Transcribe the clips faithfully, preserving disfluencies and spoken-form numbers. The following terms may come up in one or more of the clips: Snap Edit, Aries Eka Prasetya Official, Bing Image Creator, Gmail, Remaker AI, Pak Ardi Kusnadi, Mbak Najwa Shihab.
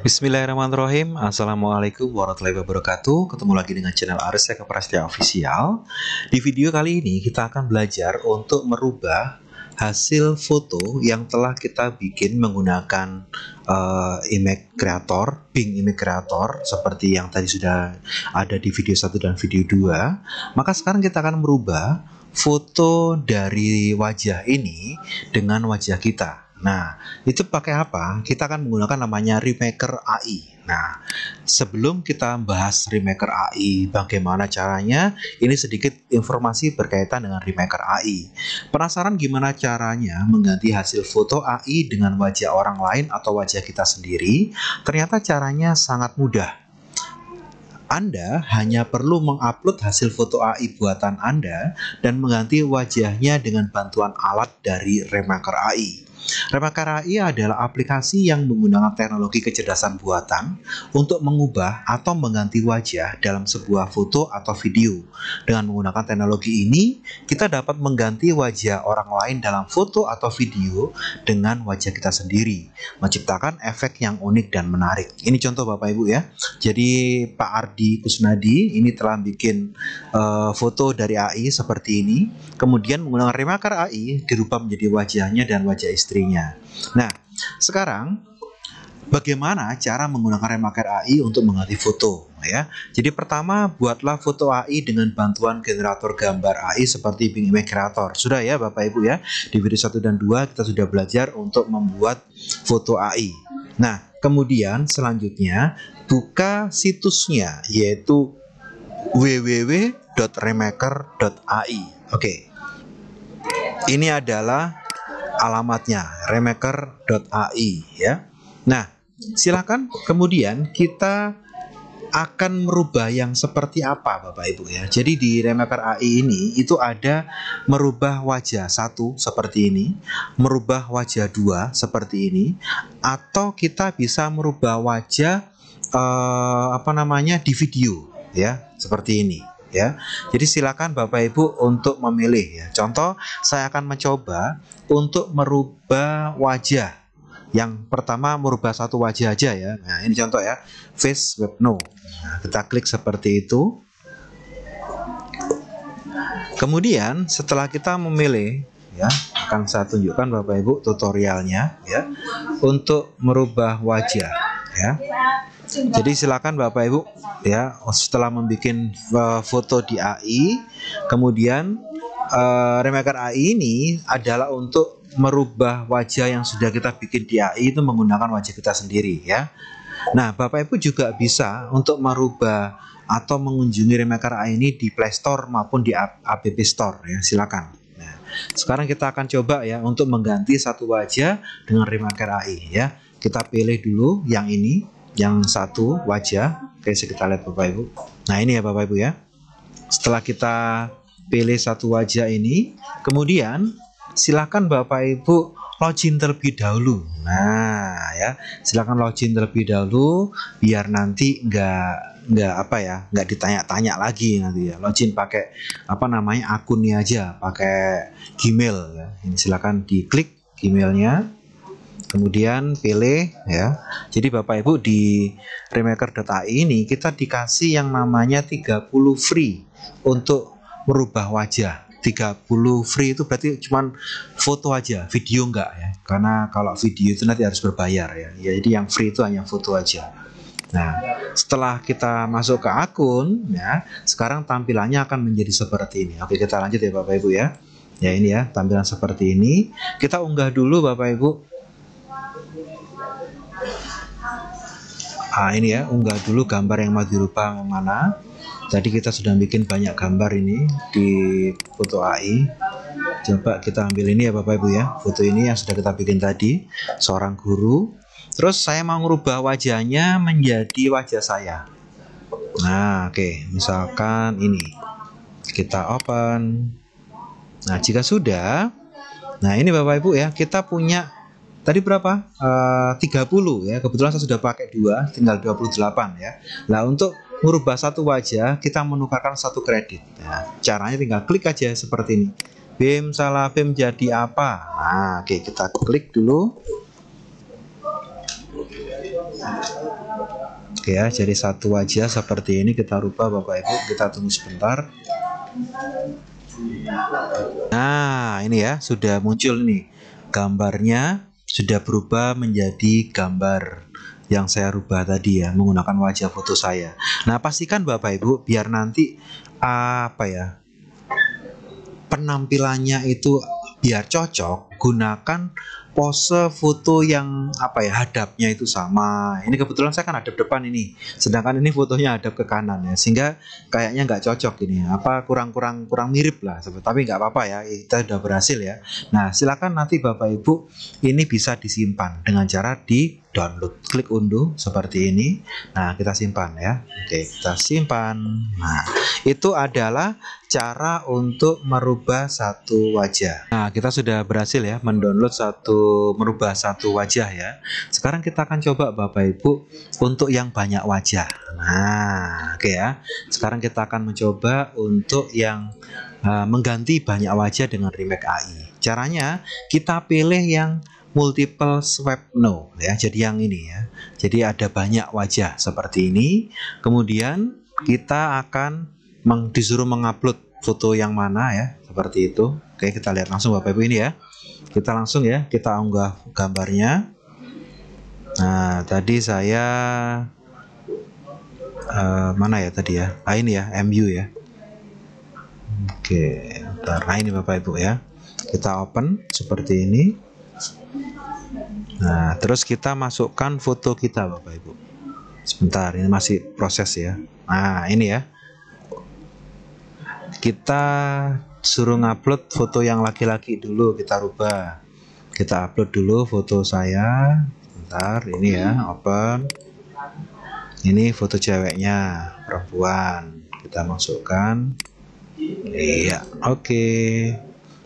Bismillahirrahmanirrahim. Assalamualaikum warahmatullahi wabarakatuh. Ketemu lagi dengan channel Aries Eka Prasetya Official. Di video kali ini kita akan belajar untuk merubah hasil foto yang telah kita bikin menggunakan uh, Image Creator, Bing Image Creator, seperti yang tadi sudah ada di video satu dan video dua. Maka sekarang kita akan merubah foto dari wajah ini dengan wajah kita. Nah, itu pakai apa? Kita akan menggunakan namanya Remaker A I. Nah, sebelum kita bahas Remaker A I, bagaimana caranya? Ini sedikit informasi berkaitan dengan Remaker A I. Penasaran gimana caranya mengganti hasil foto A I dengan wajah orang lain atau wajah kita sendiri? Ternyata caranya sangat mudah. Anda hanya perlu mengupload hasil foto A I buatan Anda dan mengganti wajahnya dengan bantuan alat dari Remaker A I. Remaker A I adalah aplikasi yang menggunakan teknologi kecerdasan buatan untuk mengubah atau mengganti wajah dalam sebuah foto atau video. Dengan menggunakan teknologi ini, kita dapat mengganti wajah orang lain dalam foto atau video dengan wajah kita sendiri, menciptakan efek yang unik dan menarik. Ini contoh Bapak Ibu ya. Jadi Pak Ardi Kusnadi ini telah bikin uh, foto dari A I seperti ini, kemudian menggunakan Remaker A I dirubah menjadi wajahnya dan wajah istri. Nah, sekarang bagaimana cara menggunakan Remaker A I untuk mengganti foto ya? Jadi pertama, buatlah foto A I dengan bantuan generator gambar A I seperti Bing Image Creator. Sudah ya Bapak Ibu ya, di video satu dan dua kita sudah belajar untuk membuat foto A I. Nah, kemudian selanjutnya buka situsnya, yaitu w w w titik remaker titik a i. Oke. Ini adalah alamatnya remaker titik a i ya. Nah, silakan kemudian kita akan merubah yang seperti apa Bapak Ibu ya. Jadi di Remaker A I ini itu ada merubah wajah satu seperti ini, merubah wajah dua seperti ini, atau kita bisa merubah wajah eh, apa namanya di video ya, seperti ini. Ya, jadi silakan Bapak Ibu untuk memilih ya. Contoh, saya akan mencoba untuk merubah wajah. Yang pertama merubah satu wajah aja ya. Nah, ini contoh ya, face web no. Nah, kita klik seperti itu. Kemudian setelah kita memilih ya, akan saya tunjukkan Bapak Ibu tutorialnya ya untuk merubah wajah ya. Jadi silakan Bapak Ibu ya, setelah membuat uh, foto di A I, kemudian uh, Remaker A I ini adalah untuk merubah wajah yang sudah kita bikin di A I itu menggunakan wajah kita sendiri ya. Nah, Bapak Ibu juga bisa untuk merubah atau mengunjungi Remaker A I ini di Play Store maupun di App Store ya, silakan. Nah, sekarang kita akan coba ya untuk mengganti satu wajah dengan Remaker A I ya. Kita pilih dulu yang ini, yang satu wajah. Oke, kita lihat Bapak Ibu. Nah, ini ya Bapak Ibu ya, setelah kita pilih satu wajah ini, kemudian silahkan Bapak Ibu login terlebih dahulu. Nah ya, silahkan login terlebih dahulu biar nanti nggak nggak apa ya nggak ditanya-tanya lagi nanti ya. Login pakai apa namanya akunnya aja, pakai Gmail ya. Ini silahkan diklik Gmailnya, kemudian pilih ya. Jadi Bapak Ibu di Remaker titik a i ini kita dikasih yang namanya tiga puluh free untuk merubah wajah. tiga puluh free itu berarti cuman foto aja, video enggak ya, karena kalau video itu nanti harus berbayar ya. Jadi yang free itu hanya foto aja. Nah, setelah kita masuk ke akun ya, sekarang tampilannya akan menjadi seperti ini. Oke, kita lanjut ya Bapak Ibu ya. Ya, ini ya tampilan seperti ini. Kita unggah dulu Bapak Ibu. Ah, ini ya, unggah dulu gambar yang mau dirubah yang mana. Tadi kita sudah bikin banyak gambar ini di foto A I. Coba kita ambil ini ya Bapak Ibu ya, foto ini yang sudah kita bikin tadi, seorang guru. Terus saya mau merubah wajahnya menjadi wajah saya. Nah, oke, okay. Misalkan ini kita open. Nah, jika sudah, nah ini Bapak Ibu ya, kita punya tadi berapa? Uh, tiga puluh ya. Kebetulan saya sudah pakai dua, tinggal dua puluh delapan ya. Nah, untuk merubah satu wajah, kita menukarkan satu kredit. Nah, caranya tinggal klik aja seperti ini. Bim, salah bim jadi apa? Nah, oke, kita klik dulu. ya, jadi satu wajah seperti ini kita rubah Bapak Ibu. Kita tunggu sebentar. Nah ini ya, sudah muncul nih gambarnya, sudah berubah menjadi gambar yang saya rubah tadi ya, menggunakan wajah foto saya. Nah pastikan Bapak Ibu biar nanti apa ya, penampilannya itu biar cocok, gunakan pose foto yang apa ya, hadapnya itu sama. Ini kebetulan saya kan hadap depan ini, sedangkan ini fotonya hadap ke kanan ya, sehingga kayaknya nggak cocok ini, apa kurang-kurang kurang mirip lah. Tapi nggak apa-apa ya, kita udah berhasil ya. Nah silakan nanti Bapak Ibu ini bisa disimpan dengan cara di download, klik unduh seperti ini. Nah kita simpan ya, oke kita simpan. Nah itu adalah cara untuk merubah satu wajah. Nah kita sudah berhasil ya mendownload satu, merubah satu wajah ya. Sekarang kita akan coba Bapak Ibu untuk yang banyak wajah. Nah oke ya, sekarang kita akan mencoba untuk yang uh, mengganti banyak wajah dengan Remake A I. Caranya kita pilih yang multiple swipe no ya, jadi yang ini ya, jadi ada banyak wajah seperti ini. Kemudian kita akan meng, disuruh mengupload foto yang mana ya, seperti itu. Oke kita lihat langsung Bapak Ibu ini ya, kita langsung ya, kita unggah gambarnya. Nah tadi saya uh, mana ya tadi ya, ah, ini ya M U ya. Oke bentar. Nah ini Bapak Ibu ya, kita open seperti ini. Nah terus kita masukkan foto kita Bapak Ibu. Sebentar, ini masih proses ya. Nah ini ya, kita suruh ngupload foto yang laki-laki dulu, kita rubah. Kita upload dulu foto saya. Bentar, ini ya, open. Ini foto ceweknya, perempuan. Kita masukkan. Iya, oke okay.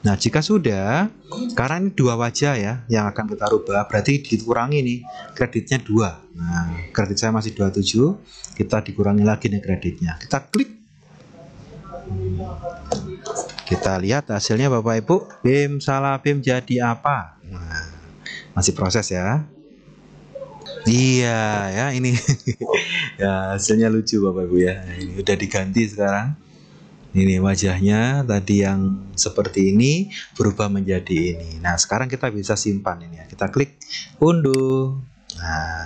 Nah jika sudah, karena ini dua wajah ya yang akan kita rubah, berarti dikurangi nih kreditnya dua. Nah kredit saya masih dua puluh tujuh, kita dikurangi lagi nih kreditnya. Kita klik, kita lihat hasilnya Bapak Ibu. Bim salah bim jadi apa? Nah, masih proses ya. Iya ya ini ya, hasilnya lucu Bapak Ibu ya. Ini udah diganti sekarang. Ini wajahnya tadi yang seperti ini berubah menjadi ini. Nah sekarang kita bisa simpan ini ya, kita klik unduh. Nah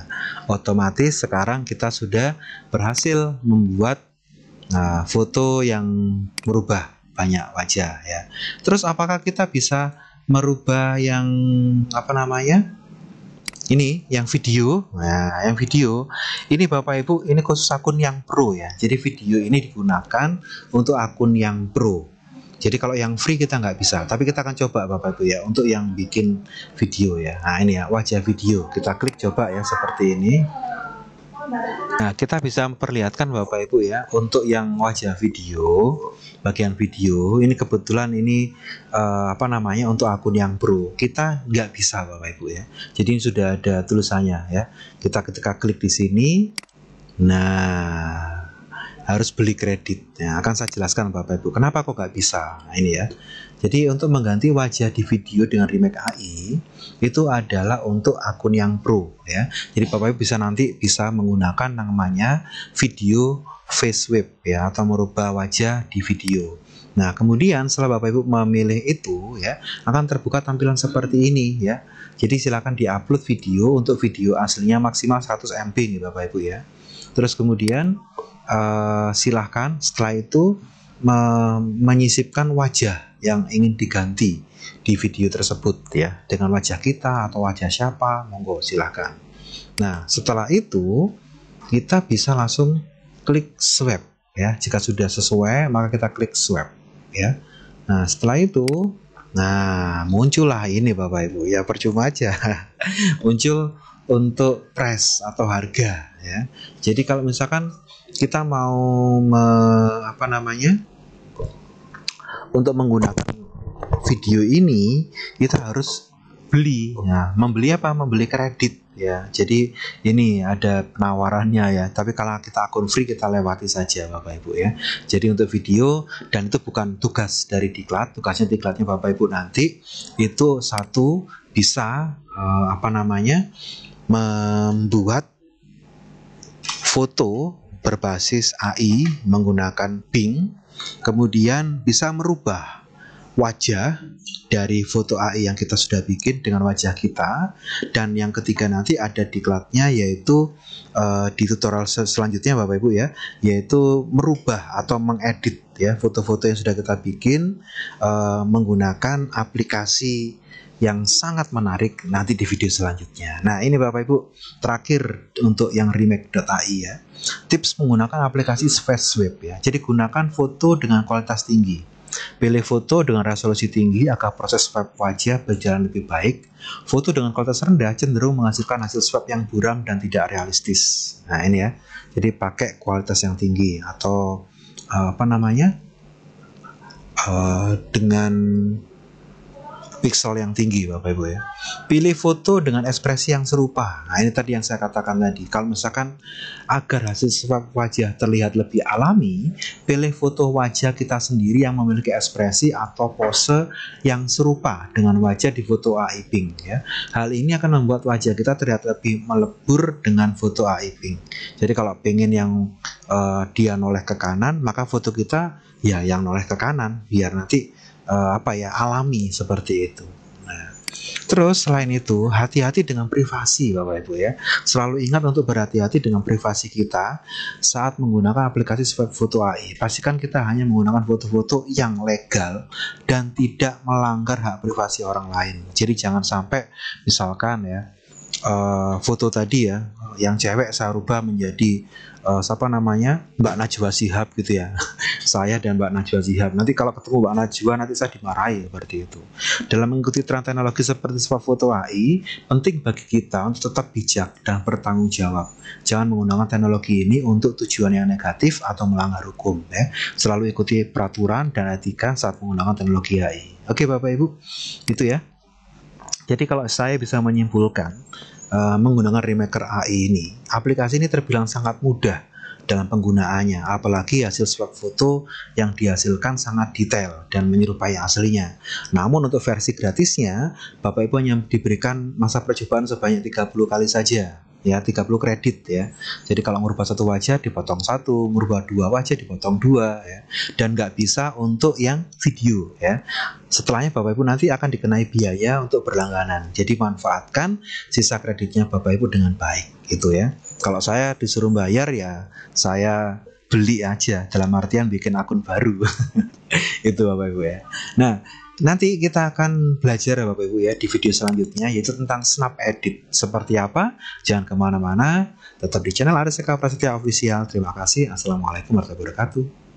otomatis sekarang kita sudah berhasil membuat uh, foto yang merubah banyak wajah ya. Terus apakah kita bisa merubah yang apa namanya, ini yang video. Nah yang video ini Bapak Ibu ini khusus akun yang pro ya, jadi video ini digunakan untuk akun yang pro. Jadi kalau yang free kita nggak bisa, tapi kita akan coba Bapak Ibu ya untuk yang bikin video ya. Nah ini ya wajah video, kita klik coba ya seperti ini. Nah kita bisa memperlihatkan Bapak Ibu ya untuk yang wajah video, bagian video ini kebetulan ini uh, apa namanya untuk akun yang pro kita nggak bisa Bapak Ibu ya. Jadi ini sudah ada tulisannya ya, kita ketika klik di sini. Nah harus beli kredit. Nah, akan saya jelaskan Bapak Ibu kenapa kok nggak bisa. Nah, ini ya, jadi untuk mengganti wajah di video dengan Remake A I itu adalah untuk akun yang pro ya. Jadi Bapak Ibu bisa nanti bisa menggunakan namanya video face swipe ya, atau merubah wajah di video. Nah kemudian setelah Bapak Ibu memilih itu ya, akan terbuka tampilan seperti ini ya. Jadi silakan diupload video, untuk video aslinya maksimal seratus M B nih Bapak Ibu ya. Terus kemudian uh, silahkan setelah itu me menyisipkan wajah yang ingin diganti di video tersebut ya, dengan wajah kita atau wajah siapa, monggo silahkan. Nah setelah itu kita bisa langsung klik swipe ya, jika sudah sesuai maka kita klik swipe ya. Nah setelah itu, nah muncullah ini Bapak Ibu ya, percuma aja muncul untuk price atau harga ya. Jadi kalau misalkan kita mau me, apa namanya untuk menggunakan video ini kita harus beli ya. Membeli apa? Membeli kredit ya. Jadi ini ada penawarannya ya, tapi kalau kita akun free kita lewati saja Bapak Ibu ya. Jadi untuk video, dan itu bukan tugas dari Diklat, tugasnya Diklatnya Bapak Ibu nanti itu satu bisa eh, apa namanya membuat foto berbasis A I menggunakan Bing, kemudian bisa merubah wajah dari foto A I yang kita sudah bikin dengan wajah kita. Dan yang ketiga nanti ada diklatnya, yaitu uh, di tutorial sel selanjutnya Bapak Ibu ya, yaitu merubah atau mengedit ya foto-foto yang sudah kita bikin uh, menggunakan aplikasi yang sangat menarik nanti di video selanjutnya. Nah ini Bapak Ibu terakhir untuk yang remake dot A I ya, tips menggunakan aplikasi Fastweb ya. Jadi gunakan foto dengan kualitas tinggi. Pilih foto dengan resolusi tinggi agar proses swap wajah berjalan lebih baik. Foto dengan kualitas rendah cenderung menghasilkan hasil swap yang buram dan tidak realistis. Nah ini ya, jadi pakai kualitas yang tinggi atau uh, apa namanya uh, dengan pixel yang tinggi Bapak Ibu ya. Pilih foto dengan ekspresi yang serupa. Nah ini tadi yang saya katakan tadi, kalau misalkan agar hasil swap wajah terlihat lebih alami, pilih foto wajah kita sendiri yang memiliki ekspresi atau pose yang serupa dengan wajah di foto A I Bing ya. Hal ini akan membuat wajah kita terlihat lebih melebur dengan foto A I Bing. Jadi kalau pengen yang uh, dia noleh ke kanan, maka foto kita ya yang noleh ke kanan, biar nanti Uh, apa ya alami seperti itu. Nah, terus selain itu hati-hati dengan privasi Bapak Ibu ya. Selalu ingat untuk berhati-hati dengan privasi kita saat menggunakan aplikasi foto A I. Pastikan kita hanya menggunakan foto-foto yang legal dan tidak melanggar hak privasi orang lain. Jadi jangan sampai misalkan ya uh, foto tadi ya yang cewek saya rubah menjadi uh, siapa namanya Mbak Najwa Shihab gitu ya. Saya dan Mbak Najwa Shihab, nanti kalau ketemu Mbak Najwa nanti saya dimarahi seperti itu. Dalam mengikuti tren teknologi seperti swap foto A I, penting bagi kita untuk tetap bijak dan bertanggung jawab. Jangan menggunakan teknologi ini untuk tujuan yang negatif atau melanggar hukum ya. Selalu ikuti peraturan dan etika saat menggunakan teknologi A I. Oke Bapak Ibu, gitu ya. Jadi kalau saya bisa menyimpulkan uh, menggunakan Remaker A I ini, aplikasi ini terbilang sangat mudah dalam penggunaannya, apalagi hasil swap foto yang dihasilkan sangat detail dan menyerupai aslinya. Namun untuk versi gratisnya, Bapak Ibu hanya diberikan masa percobaan sebanyak tiga puluh kali saja, ya tiga puluh kredit ya. Jadi kalau merubah satu wajah dipotong satu, merubah dua wajah dipotong dua, ya. Dan nggak bisa untuk yang video ya. Setelahnya Bapak Ibu nanti akan dikenai biaya untuk berlangganan. Jadi manfaatkan sisa kreditnya Bapak Ibu dengan baik, gitu ya. Kalau saya disuruh bayar ya saya beli aja, dalam artian bikin akun baru. Itu Bapak Ibu ya. Nah nanti kita akan belajar Bapak Ibu ya di video selanjutnya, yaitu tentang Snap Edit. Seperti apa? Jangan kemana-mana, tetap di channel Aries Eka Prasetya Official. Terima kasih. Assalamualaikum warahmatullahi wabarakatuh.